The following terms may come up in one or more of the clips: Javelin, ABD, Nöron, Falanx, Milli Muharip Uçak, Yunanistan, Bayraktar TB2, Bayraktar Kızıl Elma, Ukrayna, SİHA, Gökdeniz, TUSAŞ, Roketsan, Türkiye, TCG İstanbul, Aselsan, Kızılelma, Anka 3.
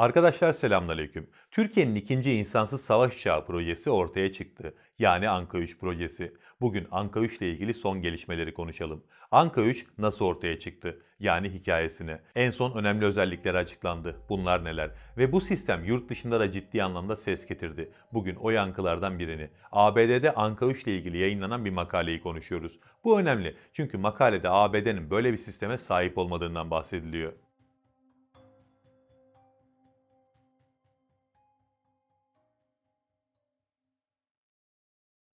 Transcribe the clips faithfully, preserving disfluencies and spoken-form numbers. Arkadaşlar selamünaleyküm. Türkiye'nin ikinci insansız savaş uçağı projesi ortaya çıktı. Yani Anka üç projesi. Bugün Anka üç ile ilgili son gelişmeleri konuşalım. Anka üç nasıl ortaya çıktı? Yani hikayesini. En son önemli özellikleri açıklandı. Bunlar neler? Ve bu sistem yurt dışında da ciddi anlamda ses getirdi. Bugün o yankılardan birini. A B D'de Anka üç ile ilgili yayınlanan bir makaleyi konuşuyoruz. Bu önemli. Çünkü makalede A B D'nin böyle bir sisteme sahip olmadığından bahsediliyor.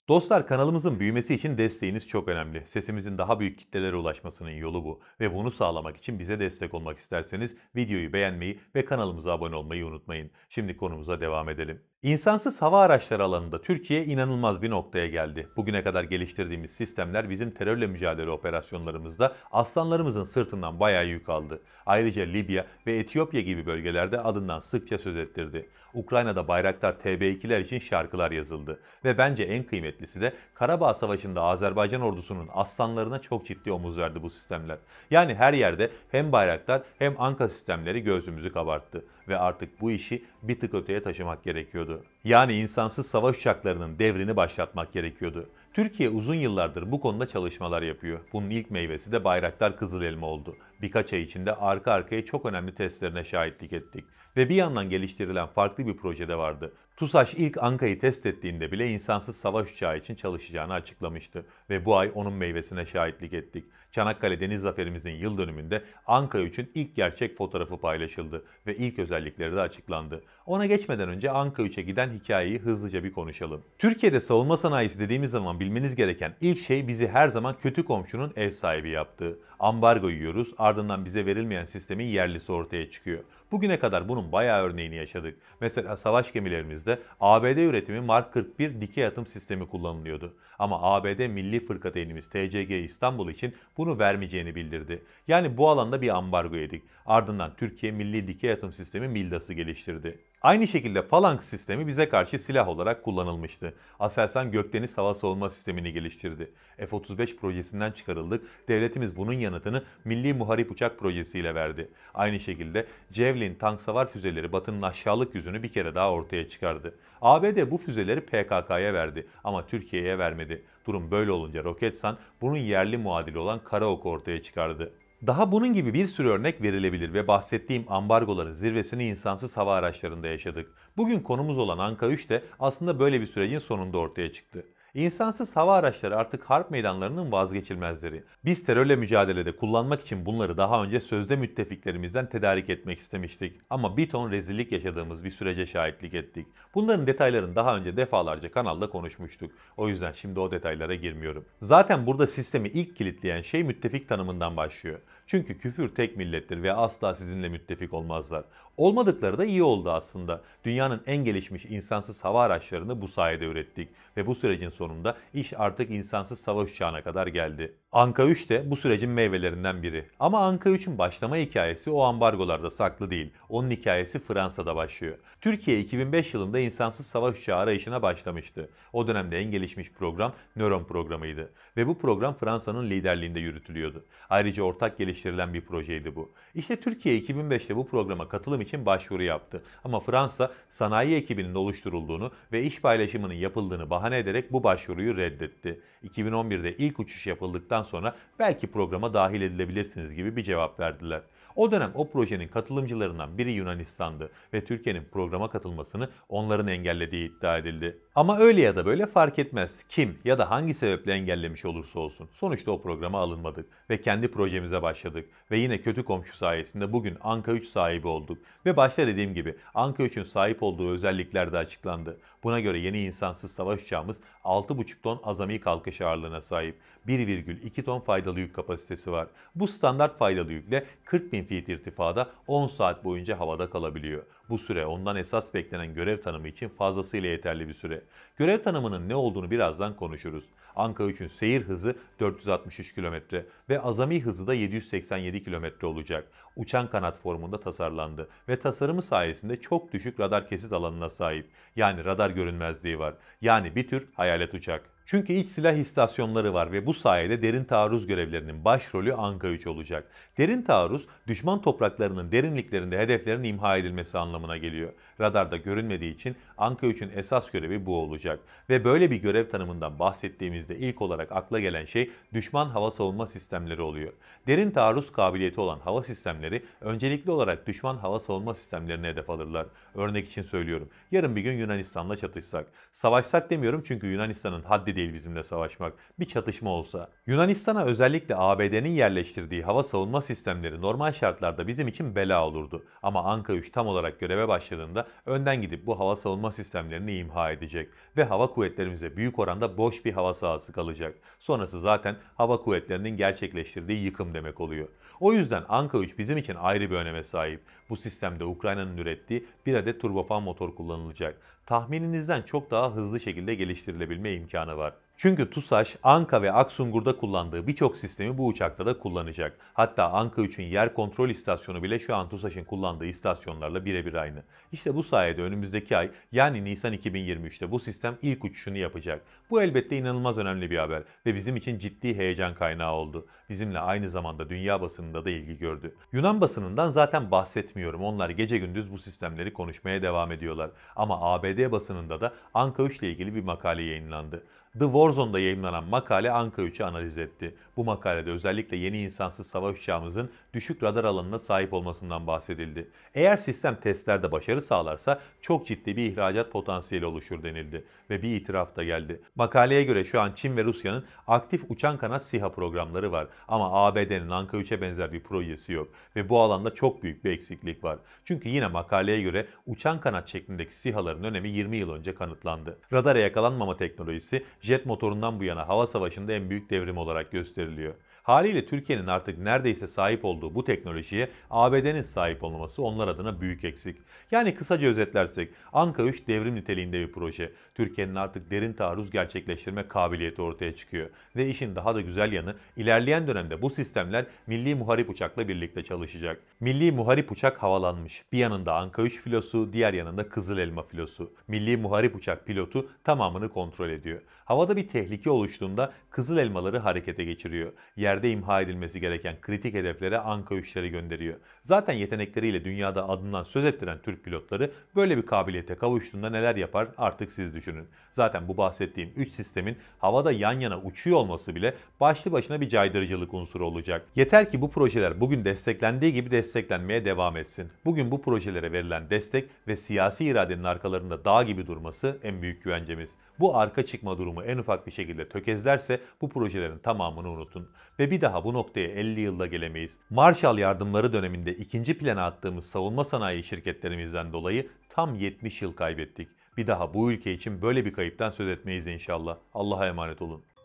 Dostlar, kanalımızın büyümesi için desteğiniz çok önemli. Sesimizin daha büyük kitlelere ulaşmasının yolu bu. Ve bunu sağlamak için bize destek olmak isterseniz videoyu beğenmeyi ve kanalımıza abone olmayı unutmayın. Şimdi konumuza devam edelim. İnsansız hava araçları alanında Türkiye inanılmaz bir noktaya geldi. Bugüne kadar geliştirdiğimiz sistemler bizim terörle mücadele operasyonlarımızda aslanlarımızın sırtından bayağı yük aldı. Ayrıca Libya ve Etiyopya gibi bölgelerde adından sıkça söz ettirdi. Ukrayna'da Bayraktar T B iki'ler için şarkılar yazıldı. Ve bence en kıymetlisi de Karabağ Savaşı'nda Azerbaycan ordusunun aslanlarına çok ciddi omuz verdi bu sistemler. Yani her yerde hem Bayraktar hem Anka sistemleri gözümüzü kabarttı. Ve artık bu işi bir tık öteye taşımak gerekiyordu. Yani insansız savaş uçaklarının devrini başlatmak gerekiyordu. Türkiye uzun yıllardır bu konuda çalışmalar yapıyor. Bunun ilk meyvesi de Bayraktar Kızıl Elma oldu. Birkaç ay içinde arka arkaya çok önemli testlerine şahitlik ettik. Ve bir yandan geliştirilen farklı bir projede vardı. TUSAŞ ilk Anka'yı test ettiğinde bile insansız savaş uçağı için çalışacağını açıklamıştı. Ve bu ay onun meyvesine şahitlik ettik. Çanakkale Deniz Zaferimizin yıl dönümünde Anka üçün ilk gerçek fotoğrafı paylaşıldı. Ve ilk özellikleri de açıklandı. Ona geçmeden önce Anka üçe giden hikayeyi hızlıca bir konuşalım. Türkiye'de savunma sanayisi dediğimiz zaman bilmeniz gereken ilk şey bizi her zaman kötü komşunun ev sahibi yaptığı. Ambargo yiyoruz, ardından bize verilmeyen sistemin yerlisi ortaya çıkıyor. Bugüne kadar bunun bayağı örneğini yaşadık. Mesela savaş gemilerimizde A B D üretimi Mark kırk bir dikey atım sistemi kullanılıyordu. Ama A B D milli fırkateynimiz T C G İstanbul için bunu vermeyeceğini bildirdi. Yani bu alanda bir ambargo yedik. Ardından Türkiye milli dikey atım sistemi MİLDAS'ı geliştirdi. Aynı şekilde Falanx sistemi bize karşı silah olarak kullanılmıştı. Aselsan Gökdeniz hava savunma sistemini geliştirdi. F otuz beş projesinden çıkarıldık. Devletimiz bunun yanıtını Milli Muharip Uçak projesiyle verdi. Aynı şekilde Javelin tank savar füzeleri Batı'nın aşağılık yüzünü bir kere daha ortaya çıkardı. A B D bu füzeleri P K K'ya verdi ama Türkiye'ye vermedi. Durum böyle olunca Roketsan bunun yerli muadili olan Karaok'u ortaya çıkardı. Daha bunun gibi bir sürü örnek verilebilir ve bahsettiğim ambargoların zirvesini insansız hava araçlarında yaşadık. Bugün konumuz olan Anka üç de aslında böyle bir sürecin sonunda ortaya çıktı. İnsansız hava araçları artık harp meydanlarının vazgeçilmezleri. Biz terörle mücadelede kullanmak için bunları daha önce sözde müttefiklerimizden tedarik etmek istemiştik. Ama bir ton rezillik yaşadığımız bir sürece şahitlik ettik. Bunların detaylarını daha önce defalarca kanalda konuşmuştuk. O yüzden şimdi o detaylara girmiyorum. Zaten burada sistemi ilk kilitleyen şey müttefik tanımından başlıyor. Çünkü küfür tek millettir ve asla sizinle müttefik olmazlar. Olmadıkları da iyi oldu aslında. Dünyanın en gelişmiş insansız hava araçlarını bu sayede ürettik. Ve bu sürecin sonunda iş artık insansız savaş uçağına kadar geldi. Anka üç de bu sürecin meyvelerinden biri. Ama Anka üçün başlama hikayesi o ambargolarda saklı değil. Onun hikayesi Fransa'da başlıyor. Türkiye iki bin beş yılında insansız savaş uçağı arayışına başlamıştı. O dönemde en gelişmiş program Nöron programıydı. Ve bu program Fransa'nın liderliğinde yürütülüyordu. Ayrıca ortak gelişmiş geliştirilen bir projeydi bu. İşte Türkiye iki bin beş'te bu programa katılım için başvuru yaptı. Ama Fransa sanayi ekibinin oluşturulduğunu ve iş paylaşımının yapıldığını bahane ederek bu başvuruyu reddetti. iki bin on bir'de ilk uçuş yapıldıktan sonra belki programa dahil edilebilirsiniz gibi bir cevap verdiler. O dönem o projenin katılımcılarından biri Yunanistan'dı ve Türkiye'nin programa katılmasını onların engellediği iddia edildi. Ama öyle ya da böyle fark etmez. Kim ya da hangi sebeple engellemiş olursa olsun. Sonuçta o programa alınmadık ve kendi projemize başladık. Ve yine kötü komşu sayesinde bugün Anka üç sahibi olduk. Ve başta dediğim gibi Anka üçün sahip olduğu özellikler de açıklandı. Buna göre yeni insansız savaş uçağımız altı buçuk ton azami kalkış ağırlığına sahip. bir virgül iki ton faydalı yük kapasitesi var. Bu standart faydalı yükle kırk bin fit irtifada on saat boyunca havada kalabiliyor. Bu süre ondan esas beklenen görev tanımı için fazlasıyla yeterli bir süre. Görev tanımının ne olduğunu birazdan konuşuruz. Anka üçün seyir hızı dört yüz altmış üç kilometre ve azami hızı da yedi yüz seksen yedi kilometre olacak. Uçan kanat formunda tasarlandı ve tasarımı sayesinde çok düşük radar kesit alanına sahip. Yani radar görünmezliği var. Yani bir tür hayalet uçak. Çünkü iç silah istasyonları var ve bu sayede derin taarruz görevlerinin başrolü Anka üç olacak. Derin taarruz, düşman topraklarının derinliklerinde hedeflerin imha edilmesi anlamına geliyor. Radarda görünmediği için Anka üçün esas görevi bu olacak. Ve böyle bir görev tanımından bahsettiğimizde ilk olarak akla gelen şey düşman hava savunma sistemleri oluyor. Derin taarruz kabiliyeti olan hava sistemleri öncelikli olarak düşman hava savunma sistemlerine hedef alırlar. Örnek için söylüyorum. Yarın bir gün Yunanistan'la çatışsak. Savaşsak demiyorum çünkü Yunanistan'ın haddi değil bizimle savaşmak. Bir çatışma olsa. Yunanistan'a özellikle A B D'nin yerleştirdiği hava savunma sistemleri normal şartlarda bizim için bela olurdu. Ama Anka üç tam olarak göreve başladığında önden gidip bu hava savunma sistemlerini imha edecek. Ve hava kuvvetlerimize büyük oranda boş bir hava sahası kalacak. Sonrası zaten hava kuvvetlerinin gerçekleştirdiği yıkım demek oluyor. O yüzden Anka üç bizim için ayrı bir öneme sahip. Bu sistemde Ukrayna'nın ürettiği bir adet turbofan motor kullanılacak. Tahmininizden çok daha hızlı şekilde geliştirilebilme imkanı var. Çünkü TUSAŞ, Anka ve Aksungur'da kullandığı birçok sistemi bu uçakta da kullanacak. Hatta Anka üçün yer kontrol istasyonu bile şu an TUSAŞ'ın kullandığı istasyonlarla birebir aynı. İşte bu sayede önümüzdeki ay yani Nisan iki bin yirmi üç'te bu sistem ilk uçuşunu yapacak. Bu elbette inanılmaz önemli bir haber ve bizim için ciddi heyecan kaynağı oldu. Bizimle aynı zamanda dünya basınında da ilgi gördü. Yunan basınından zaten bahsetmiyorum. Onlar gece gündüz bu sistemleri konuşmaya devam ediyorlar. Ama A B D basınında da Anka üç ile ilgili bir makale yayınlandı. The Warzone'da yayımlanan makale Anka üç'ü analiz etti. Bu makalede özellikle yeni insansız savaş uçağımızın düşük radar alanına sahip olmasından bahsedildi. Eğer sistem testlerde başarı sağlarsa çok ciddi bir ihracat potansiyeli oluşur denildi. Ve bir itiraf da geldi. Makaleye göre şu an Çin ve Rusya'nın aktif uçan kanat SİHA programları var. Ama A B D'nin Anka üç'e benzer bir projesi yok. Ve bu alanda çok büyük bir eksiklik var. Çünkü yine makaleye göre uçan kanat şeklindeki SİHA'ların önemi yirmi yıl önce kanıtlandı. Radara yakalanmama teknolojisi jet motorundan bu yana hava savaşında en büyük devrim olarak gösteriliyor. Haliyle Türkiye'nin artık neredeyse sahip olduğu bu teknolojiye A B D'nin sahip olması onlar adına büyük eksik. Yani kısaca özetlersek Anka üç devrim niteliğinde bir proje. Türkiye'nin artık derin taarruz gerçekleştirme kabiliyeti ortaya çıkıyor. Ve işin daha da güzel yanı ilerleyen dönemde bu sistemler Milli Muharip Uçak'la birlikte çalışacak. Milli Muharip Uçak havalanmış. Bir yanında Anka üç filosu, diğer yanında Kızılelma filosu. Milli Muharip Uçak pilotu tamamını kontrol ediyor. Havada bir tehlike oluştuğunda Kızılelmaları harekete geçiriyor. Yer yerde imha edilmesi gereken kritik hedeflere Anka üç'leri gönderiyor. Zaten yetenekleriyle dünyada adından söz ettiren Türk pilotları böyle bir kabiliyete kavuştuğunda neler yapar artık siz düşünün. Zaten bu bahsettiğim üç sistemin havada yan yana uçuyor olması bile başlı başına bir caydırıcılık unsuru olacak. Yeter ki bu projeler bugün desteklendiği gibi desteklenmeye devam etsin. Bugün bu projelere verilen destek ve siyasi iradenin arkalarında dağ gibi durması en büyük güvencemiz. Bu arka çıkma durumu en ufak bir şekilde tökezlerse bu projelerin tamamını unutun. Ve bir daha bu noktaya elli yılda gelemeyiz. Marshall yardımları döneminde ikinci plana attığımız savunma sanayi şirketlerimizden dolayı tam yetmiş yıl kaybettik. Bir daha bu ülke için böyle bir kayıptan söz etmeyiz inşallah. Allah'a emanet olun.